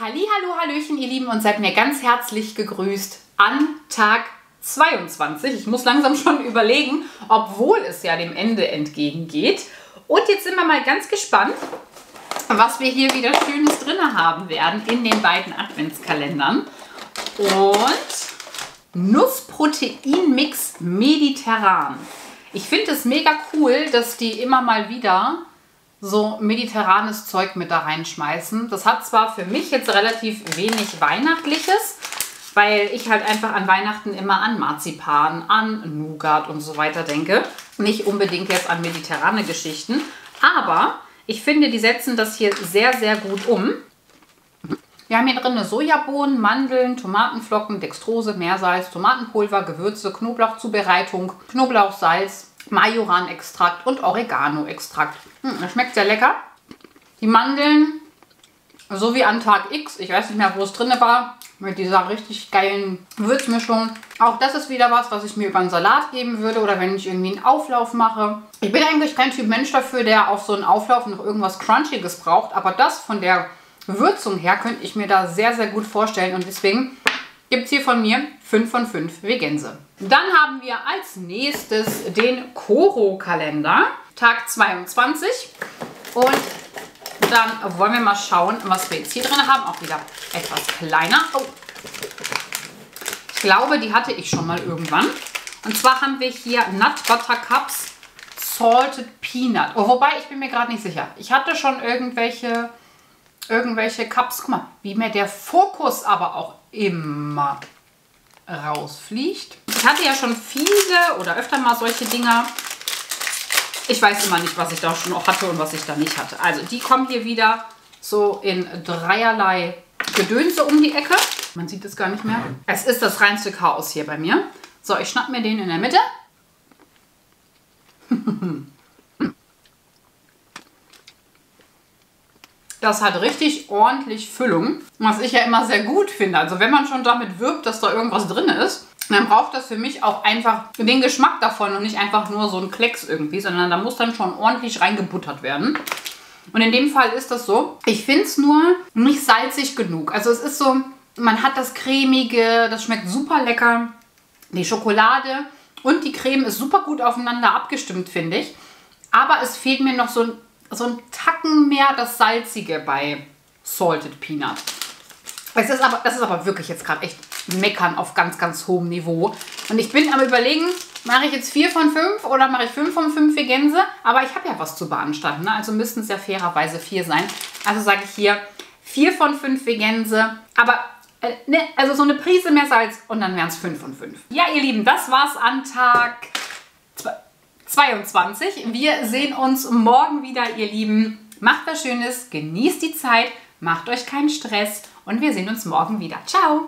Hallihallo, Hallöchen, ihr Lieben, und seid mir ganz herzlich gegrüßt an Tag 22. Ich muss langsam schon überlegen, obwohl es ja dem Ende entgegengeht. Und jetzt sind wir mal ganz gespannt, was wir hier wieder Schönes drin haben werden in den beiden Adventskalendern. Und Nussproteinmix Mediterran. Ich finde es mega cool, dass die immer mal wieder so mediterranes Zeug mit da reinschmeißen. Das hat zwar für mich jetzt relativ wenig Weihnachtliches, weil ich halt einfach an Weihnachten immer an Marzipan, an Nougat und so weiter denke. Nicht unbedingt jetzt an mediterrane Geschichten, aber ich finde, die setzen das hier sehr, sehr gut um. Wir haben hier drin Sojabohnen, Mandeln, Tomatenflocken, Dextrose, Meersalz, Tomatenpulver, Gewürze, Knoblauchzubereitung, Knoblauchsalz, Majoranextrakt und Oreganoextrakt. Das schmeckt sehr lecker. Die Mandeln, so wie an Tag X, ich weiß nicht mehr, wo es drin war, mit dieser richtig geilen Würzmischung. Auch das ist wieder was, was ich mir über einen Salat geben würde oder wenn ich irgendwie einen Auflauf mache. Ich bin eigentlich kein Typ Mensch dafür, der auf so einen Auflauf noch irgendwas Crunchiges braucht, aber das von der Würzung her könnte ich mir da sehr, sehr gut vorstellen und deswegen gibt es hier von mir 5 von 5 Veganse. Dann haben wir als nächstes den Koro-Kalender, Tag 22. Und dann wollen wir mal schauen, was wir jetzt hier drin haben. Auch wieder etwas kleiner. Oh. Ich glaube, die hatte ich schon mal irgendwann. Und zwar haben wir hier Nut Butter Cups Salted Peanut. Oh, wobei, ich bin mir gerade nicht sicher. Ich hatte schon irgendwelche Cups. Guck mal, wie mir der Fokus aber auch immer rausfliegt. Ich hatte ja schon viele oder öfter mal solche Dinger. Ich weiß immer nicht, was ich da schon auch hatte und was ich da nicht hatte. Also die kommen hier wieder so in dreierlei Gedönse um die Ecke. Man sieht es gar nicht mehr. Es ist das reinste Chaos hier bei mir. So, ich schnapp mir den in der Mitte. Das hat richtig ordentlich Füllung, was ich ja immer sehr gut finde. Also wenn man schon damit wirbt, dass da irgendwas drin ist, dann braucht das für mich auch einfach den Geschmack davon und nicht einfach nur so ein Klecks irgendwie, sondern da muss dann schon ordentlich reingebuttert werden. Und in dem Fall ist das so. Ich finde es nur nicht salzig genug. Also es ist so, man hat das Cremige, das schmeckt super lecker. Die Schokolade und die Creme ist super gut aufeinander abgestimmt, finde ich. Aber es fehlt mir noch so ein Tacken mehr das Salzige bei Salted Peanut. Das ist aber wirklich jetzt gerade echt meckern auf ganz, ganz hohem Niveau. Und ich bin am Überlegen, mache ich jetzt 4 von 5 oder mache ich 5 von 5 Veganse? Aber ich habe ja was zu beanstanden, ne? Also müssten es ja fairerweise 4 sein. Also sage ich hier 4 von 5 Veganse, aber ne, also so eine Prise mehr Salz und dann wären es 5 von 5. Ja, ihr Lieben, das war's an Tag 22. Wir sehen uns morgen wieder, ihr Lieben. Macht was Schönes, genießt die Zeit, macht euch keinen Stress und wir sehen uns morgen wieder. Ciao!